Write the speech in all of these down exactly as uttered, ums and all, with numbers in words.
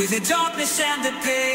with the darkness and the pain.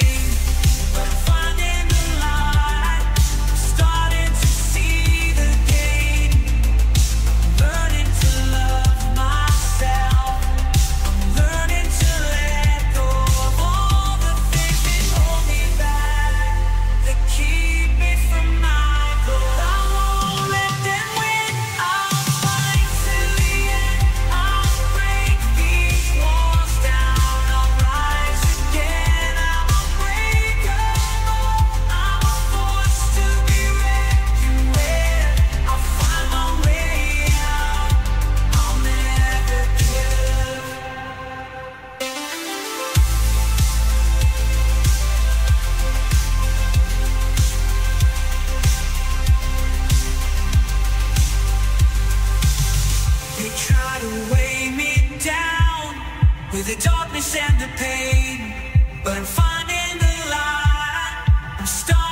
Try to weigh me down with the darkness and the pain, but I'm finding the light. I'm starting